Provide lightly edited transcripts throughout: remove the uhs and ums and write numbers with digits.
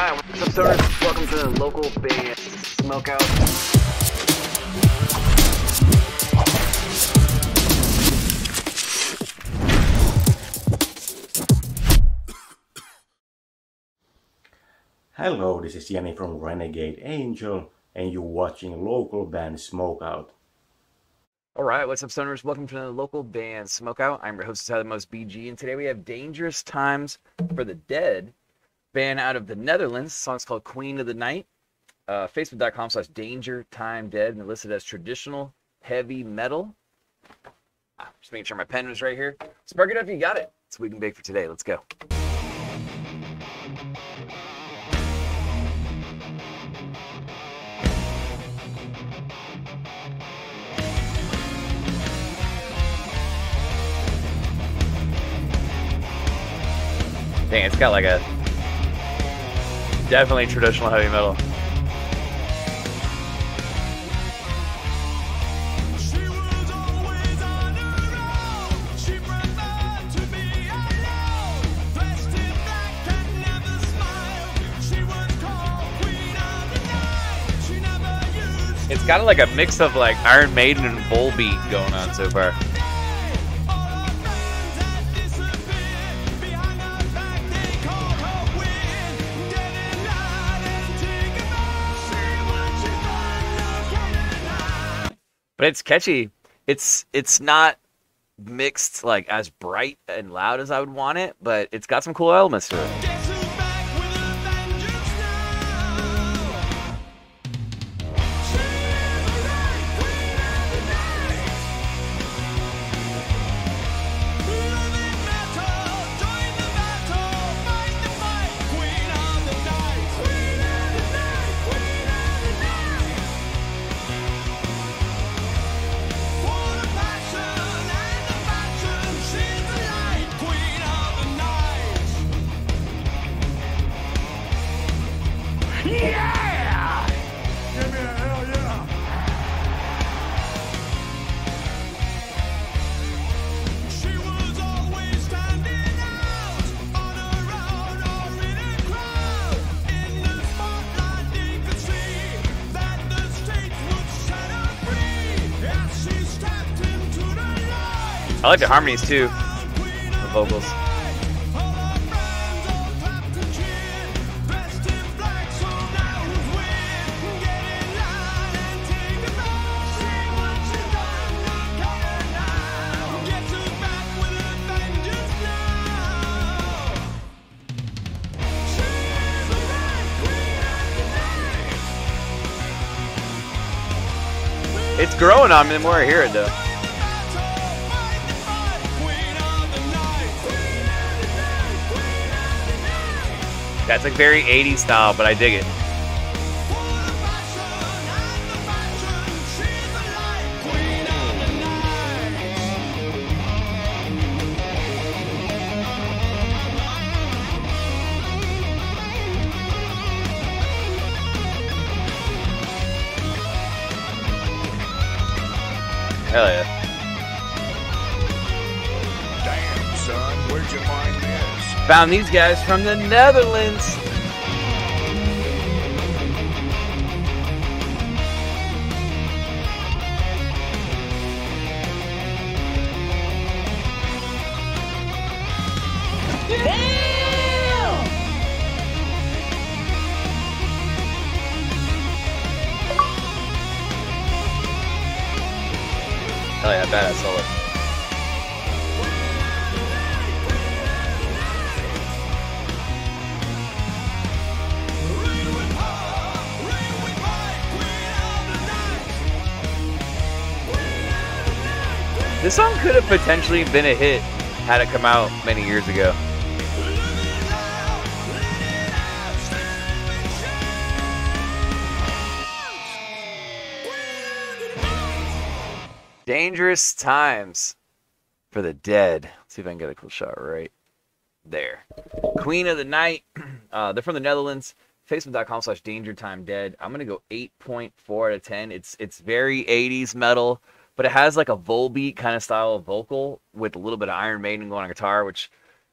Hi, what's up, stoners? Welcome to the Local Band Smokeout. Hello, this is Yanni from Renegade Angel, and you're watching Local Band Smokeout. Alright, what's up, stoners? Welcome to the Local Band Smokeout. I'm your host, Tyler Most BG, and today we have Dangerous Times for the Dead, band out of the Netherlands. The song's called Queen of the Night. Facebook.com/DangerTimeDead, and listed as traditional heavy metal. Just making sure my pen was right here. Spark it up if you got it. It's Week and Bake for today. Let's go. Dang, it's got like a definitely traditional heavy metal. It's got like a mix of like Iron Maiden and Volbeat going on so far. But it's catchy. It's not mixed like as bright and loud as I would want it, but it's got some cool elements to it. Yeah! Give me a hell yeah! She was always standing out on her own or in a crowd. In the spotlight you could see that the stage would set her free as she stepped into the light. I like the harmonies too, the vocals. It's growing on me the more I hear it, though. That's like very 80s style, but I dig it. Hell yeah. Damn, son, where'd you find this? Found these guys from the Netherlands. Oh yeah, badass solo. This song could have potentially been a hit had it come out many years ago. Dangerous Times for the Dead. Let's see if I can get a cool shot right there. Queen of the Night. They're from the Netherlands. Facebook.com/DangerTimeDead. I'm going to go 8.4 out of 10. It's very 80s metal, but it has like a Volbeat kind of style of vocal with a little bit of Iron Maiden going on guitar, which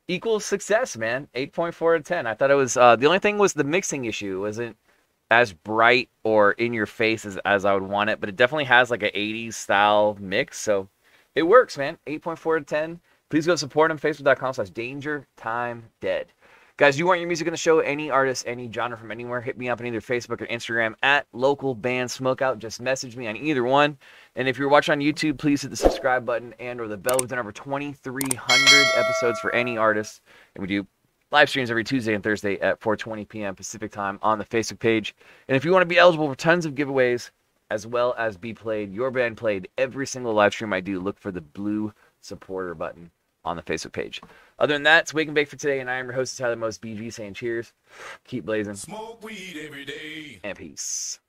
equals success, man. 8.4 out of 10. I thought it was, the only thing was the mixing issue wasn't as bright or in your face as I would want it, but it definitely has like an 80s style mix, so it works, man. 8.4 out of 10. Please go support them. Facebook.com/DangerTimeDead. Guys, you want your music on the show, any artist, any genre from anywhere, hit me up on either Facebook or Instagram at Local Band Smokeout. Just message me on either one. And if you're watching on YouTube, please hit the subscribe button and or the bell. We've done over 2,300 episodes for any artist. And we do live streams every Tuesday and Thursday at 4:20 p.m. Pacific time on the Facebook page. And if you want to be eligible for tons of giveaways, as well as be played, your band played every single live stream I do, look for the blue supporter button on the Facebook page. Other than that, it's Wake and Bake for today, and I am your host, Tyler Most BG, saying cheers, keep blazing, smoke weed every day, and peace.